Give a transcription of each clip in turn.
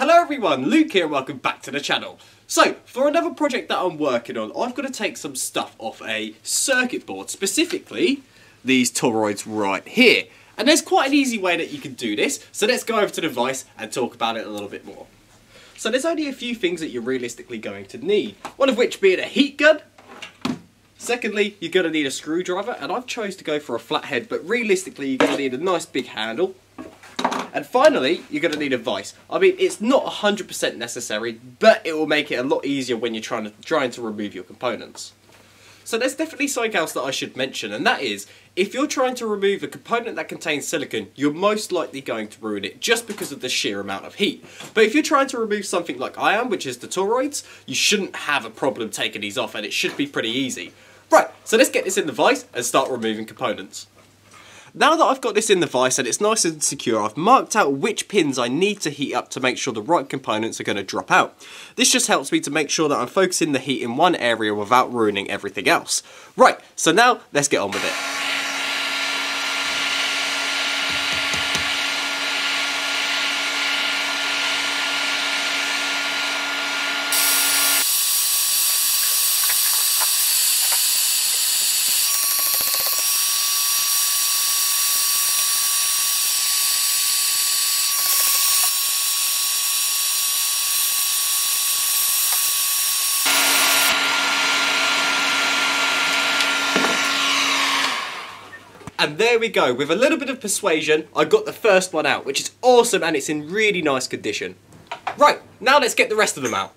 Hello everyone, Luke here and welcome back to the channel. So, for another project that I'm working on, I've got to take some stuff off a circuit board, specifically these toroids right here. And there's quite an easy way that you can do this, so let's go over to the device and talk about it a little bit more. So there's only a few things that you're realistically going to need, one of which being a heat gun. Secondly, you're going to need a screwdriver, and I've chose to go for a flathead, but realistically you're going to need a nice big handle. And finally, you're going to need a vise. I mean, it's not 100% necessary, but it will make it a lot easier when you're trying to remove your components. So there's definitely something else that I should mention, and that is, if you're trying to remove a component that contains silicon, you're most likely going to ruin it just because of the sheer amount of heat. But if you're trying to remove something like I am, which is the toroids, you shouldn't have a problem taking these off, and it should be pretty easy. Right, so let's get this in the vise and start removing components. Now that I've got this in the vise and it's nice and secure, I've marked out which pins I need to heat up to make sure the right components are going to drop out. This just helps me to make sure that I'm focusing the heat in one area without ruining everything else. Right, so now let's get on with it. And there we go, with a little bit of persuasion, I got the first one out, which is awesome and it's in really nice condition. Right, now let's get the rest of them out.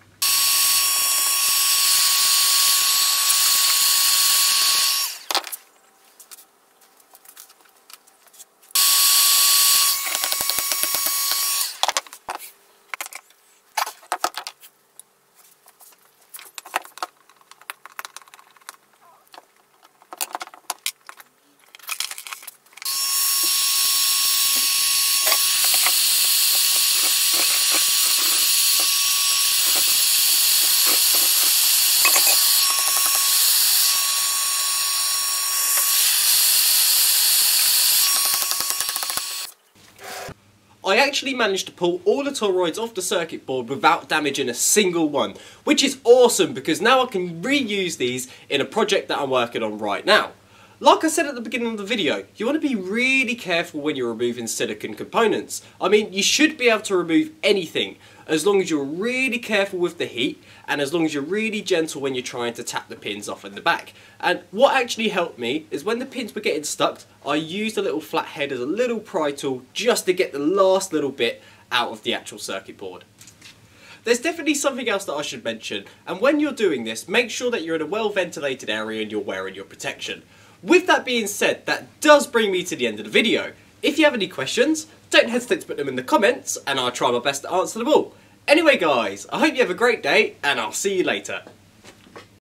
I actually managed to pull all the toroids off the circuit board without damaging a single one, which is awesome because now I can reuse these in a project that I'm working on right now. Like I said at the beginning of the video, you want to be really careful when you're removing silicon components. I mean, you should be able to remove anything as long as you're really careful with the heat and as long as you're really gentle when you're trying to tap the pins off in the back. And what actually helped me is when the pins were getting stuck, I used a little flathead as a little pry tool just to get the last little bit out of the actual circuit board. There's definitely something else that I should mention, and when you're doing this, make sure that you're in a well-ventilated area and you're wearing your protection. With that being said, that does bring me to the end of the video. If you have any questions, don't hesitate to put them in the comments and I'll try my best to answer them all. Anyway guys, I hope you have a great day and I'll see you later.